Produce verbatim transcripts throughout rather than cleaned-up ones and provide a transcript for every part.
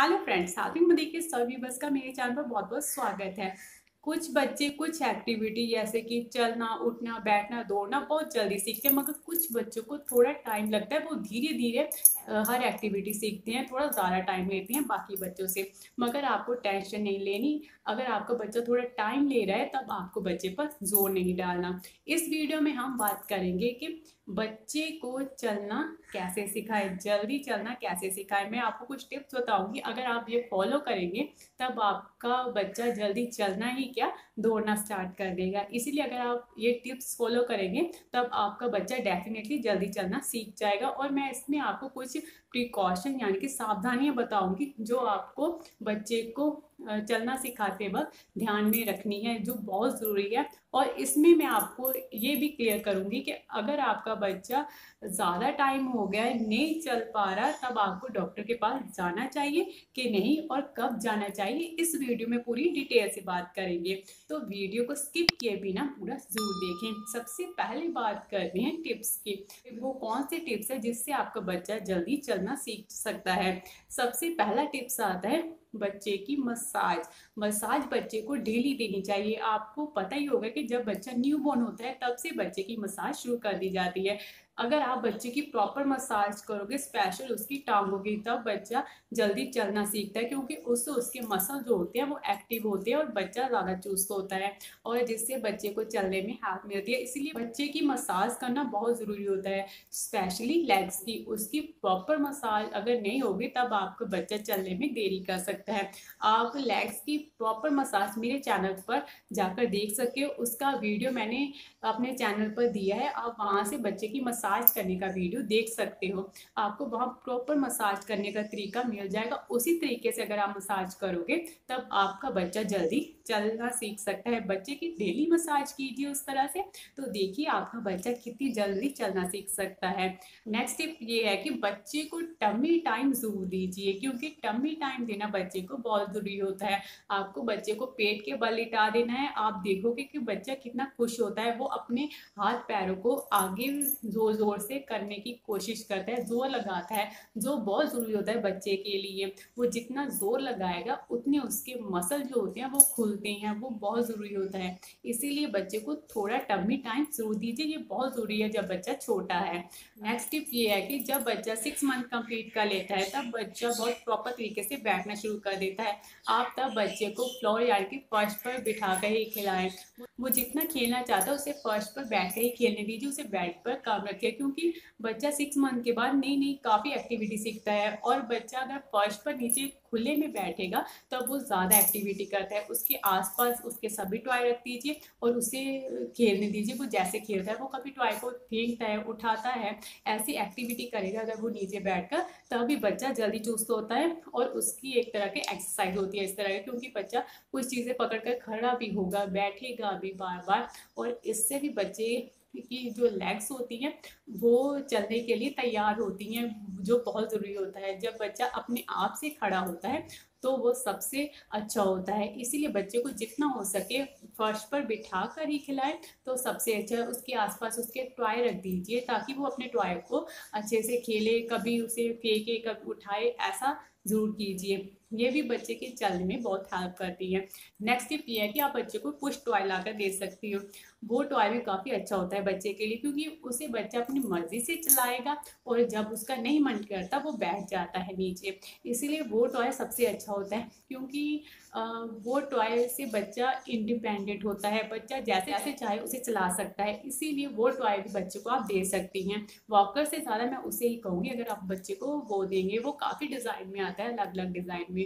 Hello friends, helping मम्मा के सभी बस का मेरे चैनल पर बहुत बहुत स्वागत है। कुछ बच्चे कुछ एक्टिविटी जैसे कि चलना, उठना, बैठना, दौड़ना बहुत जल्दी सीखते हैं, मगर कुछ बच्चों को थोड़ा टाइम लगता है। वो धीरे धीरे हर एक्टिविटी सीखते हैं, थोड़ा ज़्यादा टाइम लेते हैं बाकी बच्चों से। मगर आपको टेंशन नहीं लेनी। अगर आपका बच्चा थोड़ा टाइम ले रहा है तब आपको बच्चे पर जोर नहीं डालना। इस वीडियो में हम बात करेंगे कि बच्चे को चलना कैसे सिखाएं, जल्दी चलना कैसे सिखाएं। मैं आपको कुछ टिप्स बताऊंगी, अगर आप ये फॉलो करेंगे तब आपका बच्चा जल्दी चलना ही क्या दौड़ना स्टार्ट कर देगा। इसीलिए अगर आप ये टिप्स फॉलो करेंगे तब आपका बच्चा डेफिनेटली जल्दी चलना सीख जाएगा। और मैं इसमें आपको कुछ प्रिकॉशन यानी कि सावधानियाँ बताऊँगी जो आपको बच्चे को चलना सिखाते वक्त ध्यान में रखनी है, जो बहुत ज़रूरी है। और इसमें मैं आपको ये भी क्लियर करूँगी कि अगर आपका बच्चा ज़्यादा टाइम हो गया है, नहीं चल पा रहा, तब आपको डॉक्टर के पास जाना चाहिए कि नहीं और कब जाना चाहिए। इस वीडियो में पूरी डिटेल से बात करेंगे, तो वीडियो को स्किप किए बिना पूरा जरूर देखें। सबसे पहले बात करते हैं टिप्स की, वो कौन से टिप्स है जिससे आपका बच्चा जल्दी चलना सीख सकता है। सबसे पहला टिप्स आता है बच्चे की मसाज। मसाज बच्चे को डेली देनी चाहिए। आपको पता ही होगा कि जब बच्चा न्यूबॉर्न होता है तब से बच्चे की मसाज शुरू कर दी जाती है। अगर आप बच्चे की प्रॉपर मसाज करोगे, स्पेशल उसकी टांगों की, तब बच्चा जल्दी चलना सीखता है, क्योंकि उससे उसके मसल जो होते हैं वो एक्टिव होते हैं और बच्चा ज़्यादा चुस्त होता है, और जिससे बच्चे को चलने में हेल्प मिलती है। इसीलिए बच्चे की मसाज करना बहुत ज़रूरी होता है, स्पेशली लेग्स की। उसकी प्रॉपर मसाज अगर नहीं होगी तब आपका बच्चा चलने में देरी कर सकता है। आप लेग्स की प्रॉपर मसाज मेरे चैनल पर जाकर देख सके, उसका वीडियो मैंने अपने चैनल पर दिया है। आप वहाँ से बच्चे की मसाज मसाज करने का वीडियो देख सकते हो, आपको वहाँ प्रॉपर मसाज करने का तरीका मिल जाएगा। उसी तरीके से अगर आप मसाज करोगे तब आपका बच्चा जल्दी चलना सीख सकता है। बच्चे की डेली मसाज कीजिए उस तरह से, तो देखिए आपका बच्चा कितनी जल्दी चलना सीख सकता है। नेक्स्ट टिप ये है कि बच्चे को टम्मी टाइम जरूर दीजिए, क्योंकि टम्मी टाइम देना बच्चे को बहुत जरूरी होता है। आपको बच्चे को पेट के बल लिटा देना है। आप देखोगे कि बच्चा कितना खुश होता है, वो अपने हाथ पैरों को आगे जोर जोर से करने की कोशिश करता है, जोर लगाता है, जो बहुत ज़रूरी होता है बच्चे के लिए। वो जितना जोर लगाएगा उतने उसके मसल जो होते हैं वो खुलते हैं, वो बहुत ज़रूरी होता है। इसीलिए बच्चे को थोड़ा टम्मी टाइम जरूर दीजिए, ये बहुत ज़रूरी है जब बच्चा छोटा है। नेक्स्ट टिप ये है कि जब बच्चा सिक्स मंथ कंप्लीट कर लेता है तब बच्चा बहुत प्रॉपर तरीके से बैठना शुरू कर देता है। आप तब बच्चे को फ्लोर यानी कि फर्श पर बिठा कर ही खिलाएं। वो जितना खेलना चाहता है उसे फर्श पर बैठ कर ही खेलने दीजिए, उसे बेड पर काम रखिए, क्योंकि बच्चा सिक्स मंथ के बाद नई नई काफ़ी एक्टिविटी सीखता है। और बच्चा अगर फर्श पर नीचे खुले में बैठेगा तब वो ज़्यादा एक्टिविटी करता है। उसके आसपास उसके सभी टॉय रख दीजिए और उसे खेलने दीजिए। वो जैसे खेलता है, वो कभी टॉय को फेंकता है, उठाता है, ऐसी एक्टिविटी करेगा अगर वो नीचे बैठकर, तभी बच्चा जल्दी चुस्त होता है। और उसकी एक तरह की एक्सरसाइज होती है इस तरह की, क्योंकि बच्चा कुछ चीज़ें पकड़ कर खड़ा भी होगा, बैठेगा भी बार बार, और इससे भी बच्चे कि जो लेग्स होती हैं वो चलने के लिए तैयार होती हैं, जो बहुत ज़रूरी होता है। जब बच्चा अपने आप से खड़ा होता है तो वो सबसे अच्छा होता है। इसीलिए बच्चे को जितना हो सके फर्श पर बिठा कर ही खिलाएं तो सबसे अच्छा है। उसके आसपास उसके टॉय रख दीजिए ताकि वो अपने टॉय को अच्छे से खेले, कभी उसे फेंके, कभी उठाए, ऐसा ज़रूर कीजिए। ये भी बच्चे के चलने में बहुत हेल्प करती है। नेक्स्ट टिप ये है कि आप बच्चे को पुश टॉय ला कर दे सकती हो। वो टॉय भी काफ़ी अच्छा होता है बच्चे के लिए, क्योंकि उसे बच्चा अपनी मर्जी से चलाएगा और जब उसका नहीं मन करता वो बैठ जाता है नीचे। इसीलिए वो टॉय सबसे अच्छा होता है, क्योंकि वो टॉय से बच्चा इंडिपेंडेंट होता है, बच्चा जैसे जैसे चाहे उसे चला सकता है। इसीलिए वो टॉय भी बच्चे को आप दे सकती हैं। वॉकर से ज़्यादा मैं उसे ही कहूँगी, अगर आप बच्चे को वो देंगे, वो काफ़ी डिज़ाइन में आता है, अलग अलग डिज़ाइन में,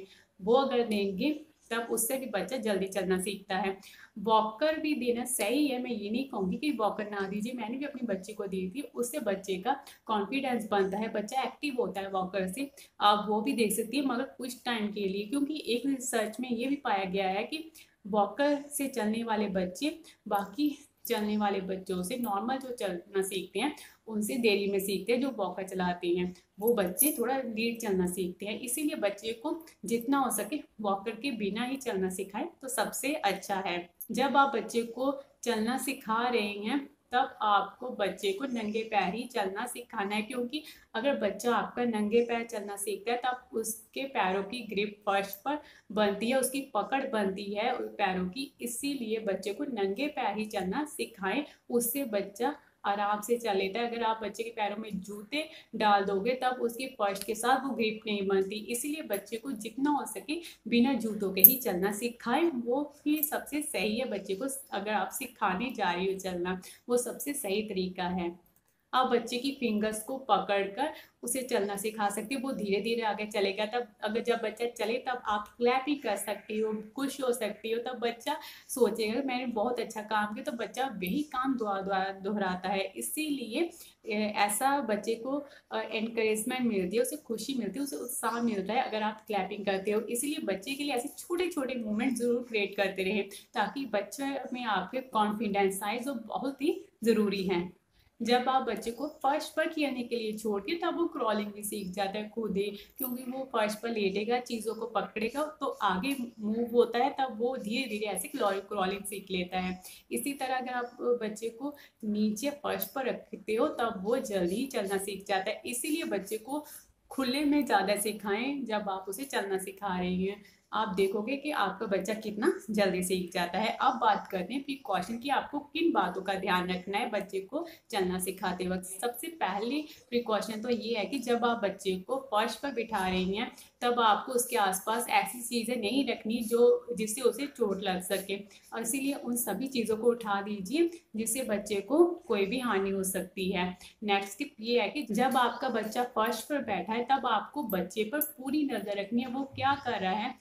वो अगर देंगे तब उससे भी बच्चा जल्दी चलना सीखता है। वॉकर भी देना सही है, मैं ये नहीं कहूँगी कि वॉकर ना दीजिए। मैंने भी अपने बच्चे को दी थी, उससे बच्चे का कॉन्फिडेंस बनता है, बच्चा एक्टिव होता है वॉकर से। आप वो भी दे सकती है, मगर कुछ टाइम के लिए, क्योंकि एक रिसर्च में ये भी पाया गया है कि वॉकर से चलने वाले बच्चे बाकी चलने वाले बच्चों से, नॉर्मल जो चलना सीखते हैं उनसे देरी में सीखते हैं। जो वॉकर चलाते हैं वो बच्चे थोड़ा लेट चलना सीखते हैं। इसीलिए बच्चे को जितना हो सके वॉकर के बिना ही चलना सिखाएं तो सबसे अच्छा है। जब आप बच्चे को चलना सिखा रहे हैं तब आपको बच्चे को नंगे पैर ही चलना सिखाना है, क्योंकि अगर बच्चा आपका नंगे पैर चलना सीखता है तब उसके पैरों की ग्रिप फर्श पर बनती है, उसकी पकड़ बनती है उस पैरों की। इसीलिए बच्चे को नंगे पैर ही चलना सिखाएं, उससे बच्चा आराम से चलेता है। अगर आप बच्चे के पैरों में जूते डाल दोगे तब उसके फर्श के साथ वो ग्रिप नहीं बनती। इसीलिए बच्चे को जितना हो सके बिना जूतों के ही चलना सिखाएं, वो फिर सबसे सही है। बच्चे को अगर आप सिखाने जा रही हो चलना, वो सबसे सही तरीका है। आप बच्चे की फिंगर्स को पकड़कर उसे चलना सिखा सकती हो, वो धीरे धीरे आगे चलेगा। तब अगर जब बच्चा चले तब आप क्लैपिंग कर सकती हो, खुश हो सकती हो। तब बच्चा सोचेगा मैंने बहुत अच्छा काम किया, तो बच्चा वही काम दोबारा दोहराता है। इसीलिए ऐसा बच्चे को एनकरेजमेंट मिलती है, उसे खुशी मिलती है, उसे उत्साह मिलता है अगर आप क्लैपिंग करते हो। इसीलिए बच्चे के लिए ऐसे छोटे छोटे मूवमेंट जरूर क्रिएट करते रहें, ताकि बच्चे में आपके कॉन्फिडेंस आए, जो बहुत ही ज़रूरी हैं। जब आप बच्चे को फर्श पर खेलने के लिए छोड़िए तब वो क्रॉलिंग भी सीख जाता है, कूदे, क्योंकि वो फर्श पर लेटेगा, चीज़ों को पकड़ेगा तो आगे मूव होता है, तब वो धीरे धीरे ऐसे क्रॉलिंग सीख लेता है। इसी तरह अगर आप बच्चे को नीचे फर्श पर रखते हो तब वो जल्दी ही चलना सीख जाता है। इसीलिए बच्चे को खुले में ज़्यादा सिखाएं जब आप उसे चलना सिखा रही हैं। आप देखोगे कि आपका बच्चा कितना जल्दी सीख जाता है। अब बात करते हैं प्रिकॉशन की, आपको किन बातों का ध्यान रखना है बच्चे को चलना सिखाते वक्त। सबसे पहले प्रिकॉशन तो ये है कि जब आप बच्चे को फर्श पर बिठा रही हैं तब आपको उसके आसपास ऐसी चीज़ें नहीं रखनी जो जिससे उसे चोट लग सके, और इसीलिए उन सभी चीज़ों को उठा दीजिए जिससे बच्चे को कोई भी हानि हो सकती है। नेक्स्ट टिप ये है कि जब आपका बच्चा फर्श पर बैठा है तब आपको बच्चे पर पूरी नज़र रखनी है, वो क्या कर रहा है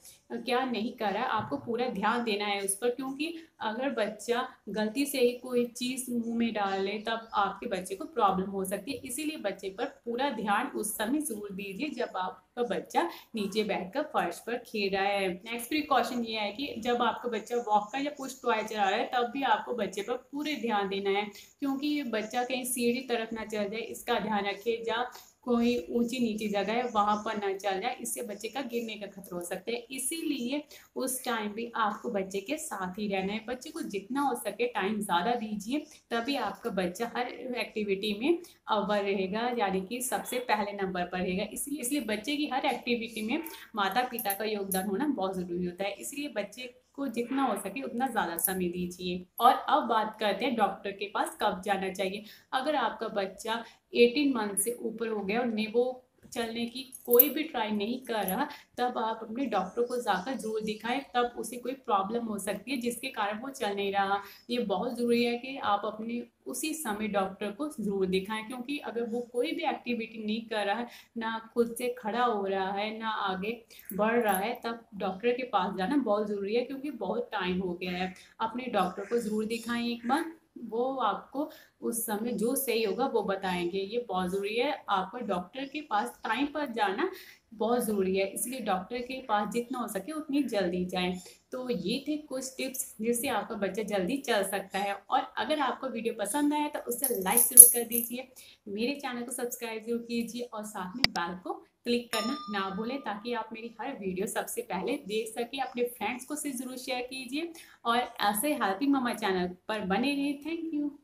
क्या नहीं कर रहा है, आपको पूरा ध्यान देना है उस पर। क्योंकि अगर बच्चा गलती से ही कोई चीज़ मुंह में डाल ले तब आपके बच्चे को प्रॉब्लम हो सकती है। इसीलिए बच्चे पर पूरा ध्यान उस समय जरूर दीजिए जब आपका बच्चा नीचे बैठकर फर्श पर खेल रहा है। नेक्स्ट प्रिकॉशन ये है कि जब आपका बच्चा वॉक कर या पुश टॉय चला रहा है तब भी आपको बच्चे पर पूरे ध्यान देना है, क्योंकि बच्चा कहीं सीढ़ी तरफ ना चल जाए, इसका ध्यान रखिए। या कोई ऊंची नीची जगह है वहाँ पर ना चल जाए, इससे बच्चे का गिरने का खतरा हो सकता है। इसीलिए उस टाइम भी आपको बच्चे के साथ ही रहना है। बच्चे को जितना हो सके टाइम ज़्यादा दीजिए, तभी आपका बच्चा हर एक्टिविटी में अव्वल रहेगा, यानी कि सबसे पहले नंबर पर रहेगा। इसलिए इसलिए बच्चे की हर एक्टिविटी में माता पिता का योगदान होना बहुत ज़रूरी होता है। इसलिए बच्चे को जितना हो सके उतना ज़्यादा समय दीजिए। और अब बात करते हैं डॉक्टर के पास कब जाना चाहिए। अगर आपका बच्चा अठारह मंथ से ऊपर हो गया और ने वो चलने की कोई भी ट्राई नहीं कर रहा, तब आप अपने डॉक्टर को जाकर जरूर दिखाएं। तब उसे कोई प्रॉब्लम हो सकती है जिसके कारण वो चल नहीं रहा। ये बहुत ज़रूरी है कि आप अपने उसी समय डॉक्टर को जरूर दिखाएं, क्योंकि अगर वो कोई भी एक्टिविटी नहीं कर रहा है, ना खुद से खड़ा हो रहा है, ना आगे बढ़ रहा है, तब डॉक्टर के पास जाना बहुत ज़रूरी है, क्योंकि बहुत टाइम हो गया है। अपने डॉक्टर को ज़रूर दिखाएं एक बार, वो आपको उस समय जो सही होगा वो बताएंगे। ये बहुत ज़रूरी है, आपको डॉक्टर के पास टाइम पर जाना बहुत ज़रूरी है। इसलिए डॉक्टर के पास जितना हो सके उतनी जल्दी जाएं। तो ये थे कुछ टिप्स जिससे आपका बच्चा जल्दी चल सकता है। और अगर आपको वीडियो पसंद आया तो उसे लाइक ज़रूर कर दीजिए, मेरे चैनल को सब्सक्राइब जरूर कीजिए, और साथ में बेल को क्लिक करना ना भूलें, ताकि आप मेरी हर वीडियो सबसे पहले देख सकें। अपने फ्रेंड्स को से ज़रूर शेयर कीजिए, और ऐसे हेल्पिंग मम्मा चैनल पर बने रहें। Thank you.